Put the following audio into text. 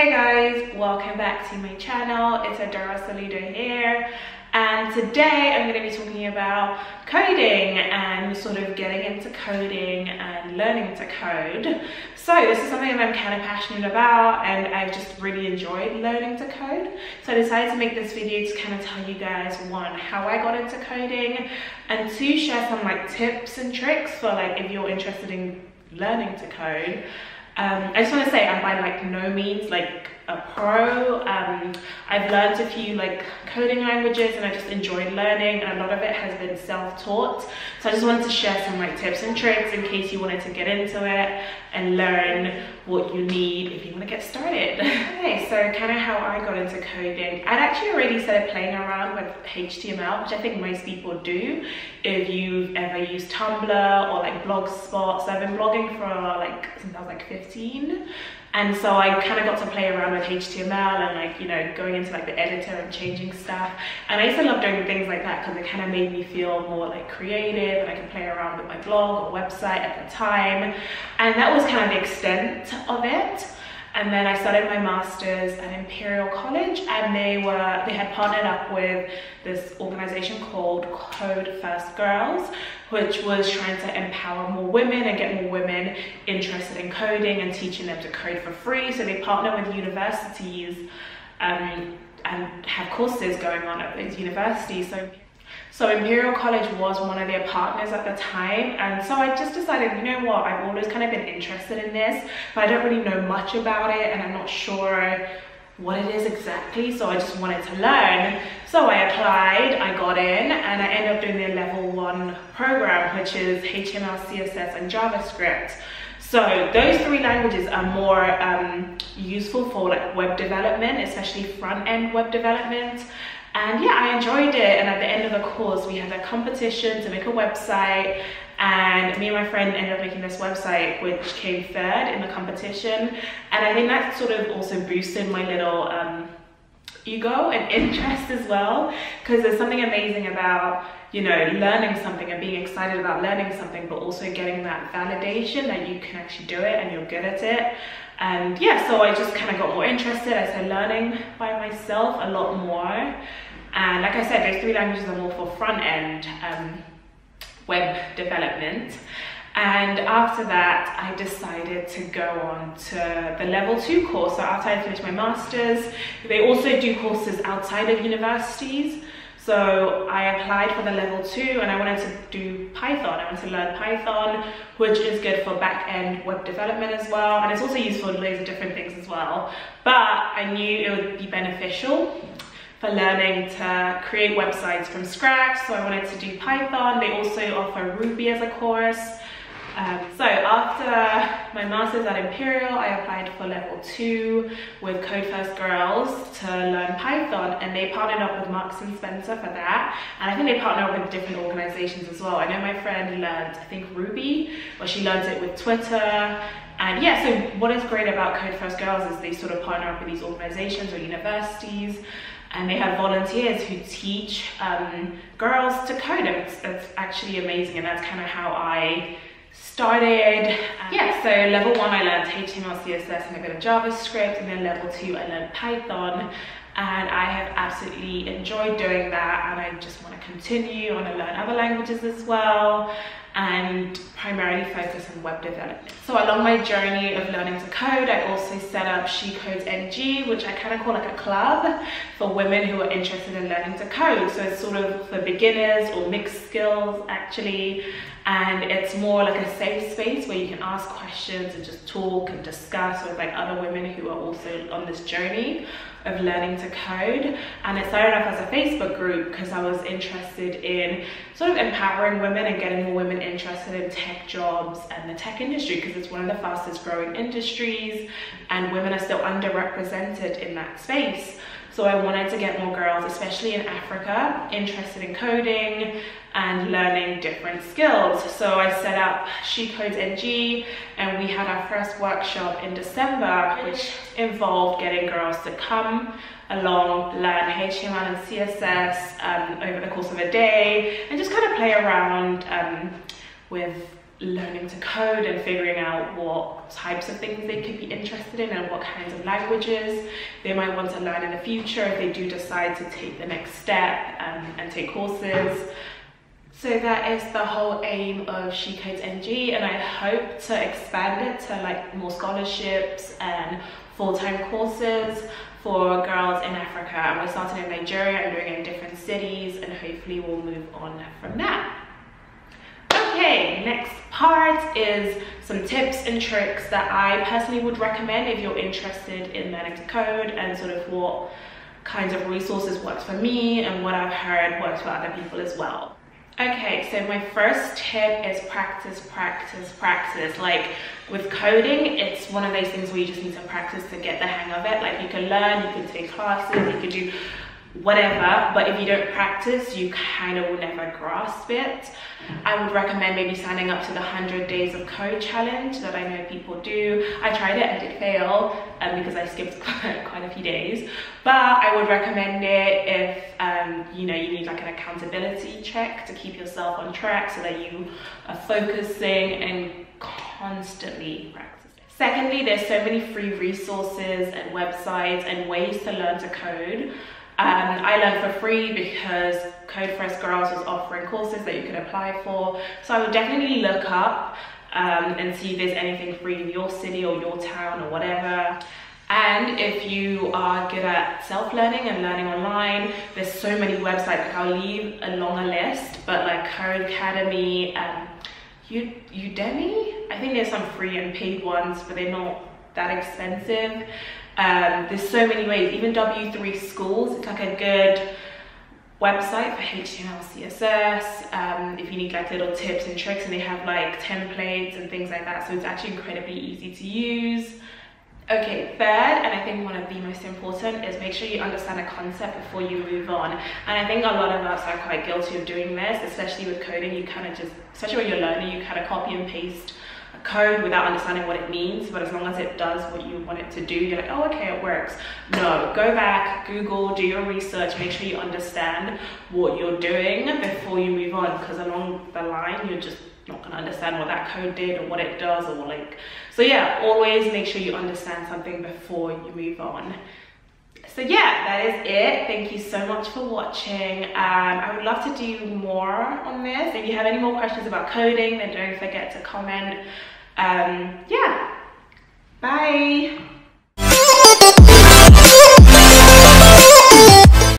Hey guys, welcome back to my channel. It's Adaora Soludo here, and today I'm going to be talking about coding and sort of getting into coding and learning to code. So this is something that I'm kind of passionate about, and I've just really enjoyed learning to code. So I decided to make this video to kind of tell you guys, one, how I got into coding, and two, share some like tips and tricks for like if you're interested in learning to code. I just want to say I'm by like no means like a pro. I've learned a few like coding languages and I just enjoyed learning, and a lot of it has been self-taught. So I just wanted to share some like tips and tricks in case you wanted to get into it and learn what you need if you want to get started. Okay, so kind of how I got into coding. I'd actually already started playing around with HTML, which I think most people do if you've ever used Tumblr or like Blogspot. So I've been blogging for like since I was like 15. And so I kind of got to play around with HTML and like, you know, going into like the editor and changing stuff. And I used to love doing things like that because it kind of made me feel more like creative, and I could play around with my blog or website at the time. And that was kind of the extent of it. And then I started my master's at Imperial College, and they had partnered up with this organization called Code First Girls, which was trying to empower more women and get more women interested in coding and teaching them to code for free. So they partner with universities and have courses going on at those universities. So Imperial College was one of their partners at the time, and so I just decided, you know what, I've always kind of been interested in this, but I don't really know much about it and I'm not sure what it is exactly, so I just wanted to learn. So I applied, I got in, and I ended up doing their level 1 program, which is HTML, CSS and JavaScript. So those three languages are more useful for like web development, especially front-end web development. And yeah, I enjoyed it, and at the end of the course we had a competition to make a website, and me and my friend ended up making this website which came 3rd in the competition, and I think that sort of also boosted my little ego and interest as well, because there's something amazing about, you know, learning something and being excited about learning something, but also getting that validation that you can actually do it and you're good at it. And yeah, so I just kind of got more interested. I started learning by myself a lot more, and like I said, those three languages are more for front-end web development. And after that, I decided to go on to the level 2 course. So after I finished my master's, they also do courses outside of universities. So I applied for the level 2, and I wanted to do Python. I wanted to learn Python, which is good for back-end web development as well. And it's also used for loads of different things as well. But I knew it would be beneficial for learning to create websites from scratch. So I wanted to do Python. They also offer Ruby as a course. So after my master's at Imperial, I applied for level 2 with Code First Girls to learn Python, and they partnered up with Marks and Spencer for that, and I think they partnered up with different organizations as well. I know my friend learned, I think, Ruby, or she learned it with Twitter. And yeah, so what is great about Code First Girls is they sort of partner up with these organizations or universities, and they have volunteers who teach girls to code. It's actually amazing, and that's kind of how I started. Yeah, so level 1 I learned HTML, CSS and a bit of JavaScript, and then level 2 I learned Python, and I have absolutely enjoyed doing that, and I just want to continue. I want to learn other languages as well, and primarily focus on web development. So along my journey of learning to code, I also set up She Codes NG, which I kind of call like a club for women who are interested in learning to code. So it's sort of for beginners or mixed skills actually, and it's more like a safe space where you can ask questions and just talk and discuss with like other women who are also on this journey of learning to code. And it started off as a Facebook group because I was interested in sort of empowering women and getting more women interested in tech jobs and the tech industry, because it's one of the fastest growing industries and women are still underrepresented in that space. So I wanted to get more girls, especially in Africa, interested in coding and learning different skills. So I set up She Codes NG, and we had our first workshop in December, which involved getting girls to come along, learn HTML and CSS over the course of a day, and just kind of play around with learning to code and figuring out what types of things they could be interested in and what kinds of languages they might want to learn in the future if they do decide to take the next step and take courses. So that is the whole aim of She Codes NG, and I hope to expand it to like more scholarships and full-time courses for girls in Africa. And we're starting in Nigeria and doing it in different cities, and hopefully we'll move on from that. Okay, next part is some tips and tricks that I personally would recommend if you're interested in learning to code, and sort of what kinds of resources works for me and what I've heard works for other people as well. Okay, so my first tip is practice, practice, practice. Like with coding, it's one of those things where you just need to practice to get the hang of it. Like you can learn, you can take classes, you can do whatever, but if you don't practice, you kind of will never grasp it. I would recommend maybe signing up to the 100 Days of Code Challenge that I know people do. I tried it, I did fail because I skipped quite a few days. But I would recommend it if you know, you need like an accountability check to keep yourself on track so that you are focusing and constantly practicing. Secondly, there's so many free resources and websites and ways to learn to code. I learned for free because Code First Girls was offering courses that you could apply for. So I would definitely look up and see if there's anything free in your city or your town or whatever. And if you are good at self-learning and learning online, there's so many websites. Like I'll leave a longer list, but like Codecademy, Udemy? I think there's some free and paid ones, but they're not that expensive. There's so many ways. Even w3schools, it's like a good website for HTML, CSS, if you need like little tips and tricks, and they have like templates and things like that, so it's actually incredibly easy to use. Okay, third, and I think one of the most important, is make sure you understand a concept before you move on. And I think a lot of us are quite guilty of doing this, especially with coding. You kind of just, especially when you're learning, you kind of copy and paste code without understanding what it means, but as long as it does what you want it to do, you're like, oh, okay, it works. No, go back, Google, do your research, make sure you understand what you're doing before you move on, because along the line, you're just not going to understand what that code did or what it does or like. So yeah, always make sure you understand something before you move on. So yeah, that is it. Thank you so much for watching. I would love to do more on this. If you have any more questions about coding, then don't forget to comment. Yeah, bye.